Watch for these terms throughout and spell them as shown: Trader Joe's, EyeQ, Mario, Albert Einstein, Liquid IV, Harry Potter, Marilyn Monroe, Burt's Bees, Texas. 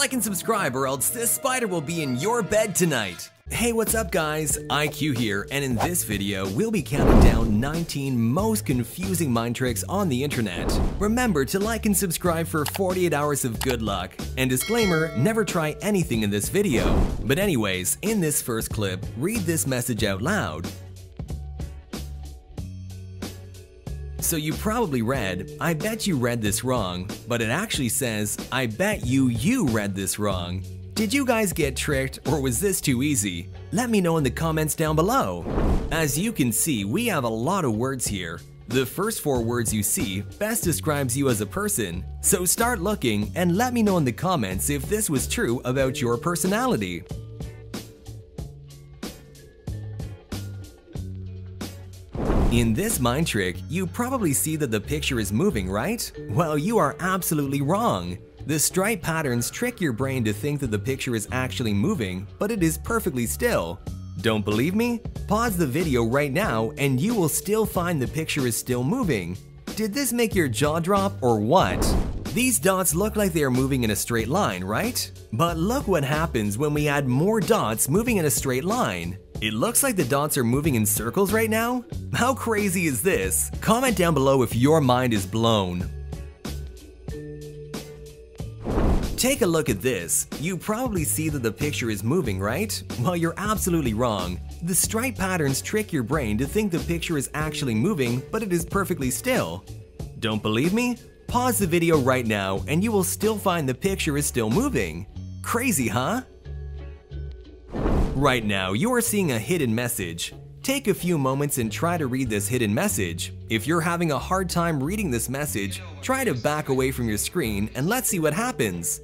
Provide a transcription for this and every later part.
Like and subscribe or else this spider will be in your bed tonight. Hey, what's up guys? EyeQ here, and in this video, we'll be counting down 19 most confusing mind tricks on the internet. Remember to like and subscribe for 48 hours of good luck. And disclaimer, never try anything in this video. But anyways, in this first clip, read this message out loud. So you probably read, I bet you read this wrong, but it actually says, I bet you read this wrong. Did you guys get tricked, or was this too easy? Let me know in the comments down below. As you can see, we have a lot of words here. The first four words you see best describes you as a person. So start looking and let me know in the comments if this was true about your personality. In this mind trick, you probably see that the picture is moving, right? Well, you are absolutely wrong. The stripe patterns trick your brain to think that the picture is actually moving, but it is perfectly still. Don't believe me? Pause the video right now and you will still find the picture is still moving. Did this make your jaw drop or what? These dots look like they are moving in a straight line, right? But look what happens when we add more dots moving in a straight line. It looks like the dots are moving in circles right now. How crazy is this? Comment down below if your mind is blown. Take a look at this. You probably see that the picture is moving, right? Well, you're absolutely wrong. The stripe patterns trick your brain to think the picture is actually moving, but it is perfectly still. Don't believe me? Pause the video right now and you will still find the picture is still moving. Crazy, huh? Right now, you are seeing a hidden message. Take a few moments and try to read this hidden message. If you're having a hard time reading this message, try to back away from your screen and let's see what happens.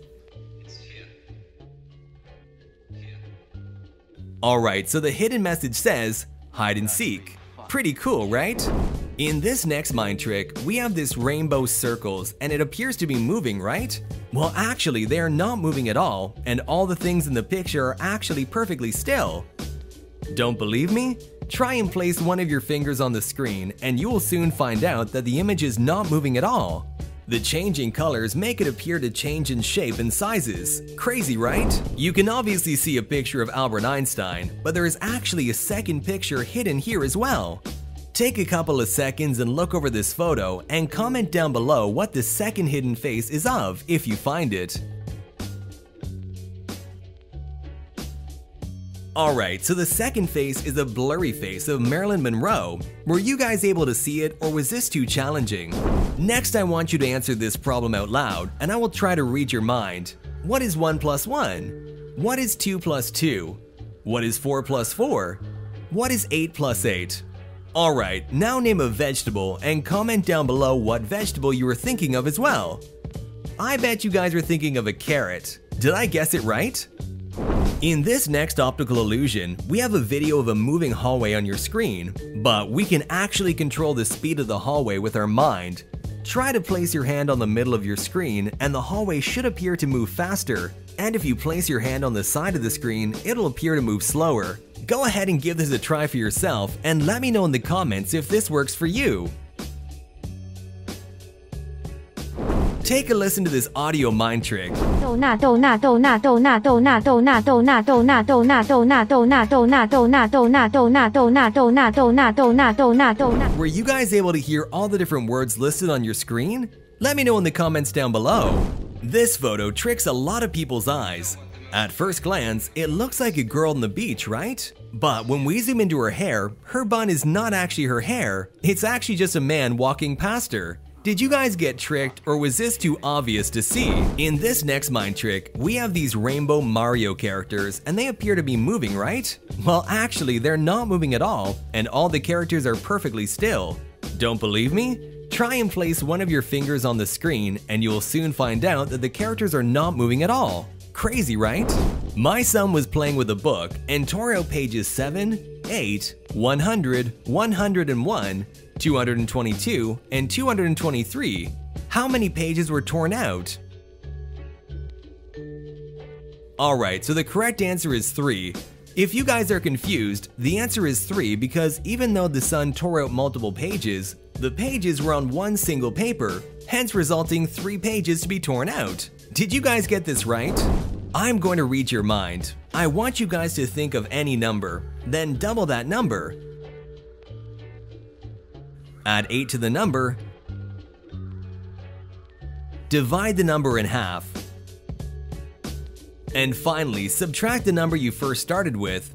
Alright, so the hidden message says, hide and seek. Pretty cool, right? In this next mind trick, we have this rainbow circles and it appears to be moving, right? Well, actually, they are not moving at all and all the things in the picture are actually perfectly still. Don't believe me? Try and place one of your fingers on the screen and you will soon find out that the image is not moving at all. The changing colors make it appear to change in shape and sizes. Crazy, right? You can obviously see a picture of Albert Einstein, but there is actually a second picture hidden here as well. Take a couple of seconds and look over this photo and comment down below what the second hidden face is of if you find it. Alright, so the second face is a blurry face of Marilyn Monroe. Were you guys able to see it, or was this too challenging? Next, I want you to answer this problem out loud, and I will try to read your mind. What is 1 plus 1? What is 2 plus 2? What is 4 plus 4? What is 8 plus 8? Alright, now name a vegetable and comment down below what vegetable you were thinking of as well. I bet you guys were thinking of a carrot. Did I guess it right? In this next optical illusion, we have a video of a moving hallway on your screen, but we can actually control the speed of the hallway with our mind. Try to place your hand on the middle of your screen and the hallway should appear to move faster, and if you place your hand on the side of the screen, it'll appear to move slower. Go ahead and give this a try for yourself and let me know in the comments if this works for you. Take a listen to this audio mind trick. Were you guys able to hear all the different words listed on your screen? Let me know in the comments down below. This photo tricks a lot of people's eyes. At first glance, it looks like a girl on the beach, right? But when we zoom into her hair, her bun is not actually her hair. It's actually just a man walking past her. Did you guys get tricked, or was this too obvious to see? In this next mind trick, we have these rainbow Mario characters and they appear to be moving, right? Well, actually, they're not moving at all and all the characters are perfectly still. Don't believe me? Try and place one of your fingers on the screen and you'll soon find out that the characters are not moving at all. Crazy, right? My son was playing with a book and tore out pages 7, 8, 100, 101, 222 and 223. How many pages were torn out? Alright, so the correct answer is 3. If you guys are confused, the answer is 3 because even though the son tore out multiple pages, the pages were on one single paper, hence resulting 3 pages to be torn out. Did you guys get this right? I'm going to read your mind. I want you guys to think of any number, then double that number, add 8 to the number, divide the number in half, and finally subtract the number you first started with.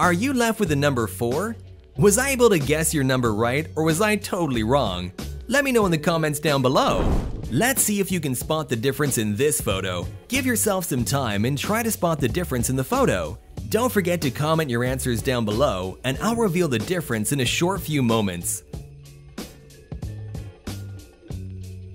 Are you left with the number 4? Was I able to guess your number right, or was I totally wrong? Let me know in the comments down below. Let's see if you can spot the difference in this photo. Give yourself some time and try to spot the difference in the photo. Don't forget to comment your answers down below, and I'll reveal the difference in a short few moments.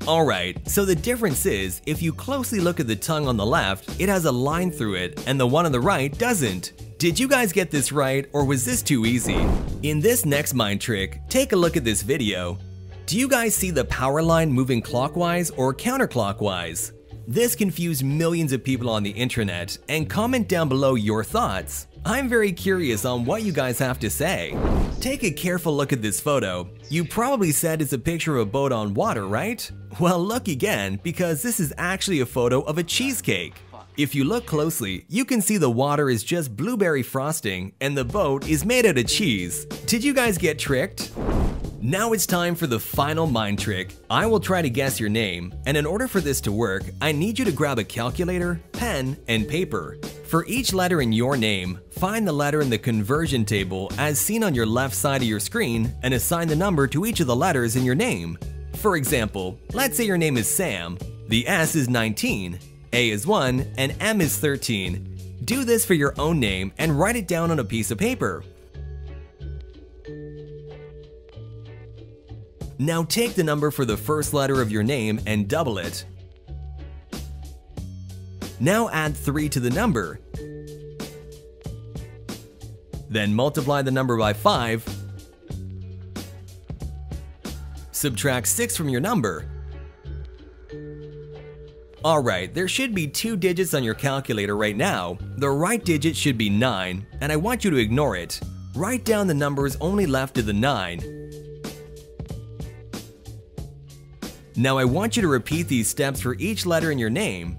Alright, so the difference is, if you closely look at the tongue on the left, it has a line through it, and the one on the right doesn't. Did you guys get this right, or was this too easy? In this next mind trick, take a look at this video. Do you guys see the power line moving clockwise or counterclockwise? This confused millions of people on the internet, and comment down below your thoughts. I'm very curious on what you guys have to say. Take a careful look at this photo. You probably said it's a picture of a boat on water, right? Well, look again, because this is actually a photo of a cheesecake. If you look closely, you can see the water is just blueberry frosting and the boat is made out of cheese. Did you guys get tricked? Now it's time for the final mind trick. I will try to guess your name, and in order for this to work, I need you to grab a calculator, pen, and paper. For each letter in your name, find the letter in the conversion table as seen on your left side of your screen and assign the number to each of the letters in your name. For example, let's say your name is Sam. The S is 19. A is 1 and M is 13. Do this for your own name and write it down on a piece of paper. Now take the number for the first letter of your name and double it. Now add 3 to the number. Then multiply the number by 5. Subtract 6 from your number. Alright, there should be 2 digits on your calculator right now. The right digit should be 9, and I want you to ignore it. Write down the numbers only left of the 9. Now I want you to repeat these steps for each letter in your name.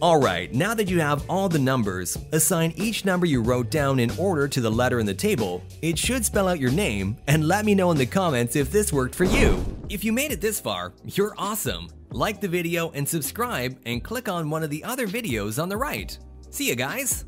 Alright, now that you have all the numbers, assign each number you wrote down in order to the letter in the table. It should spell out your name, and let me know in the comments if this worked for you. If you made it this far, you're awesome! Like the video and subscribe, and click on one of the other videos on the right. See you guys!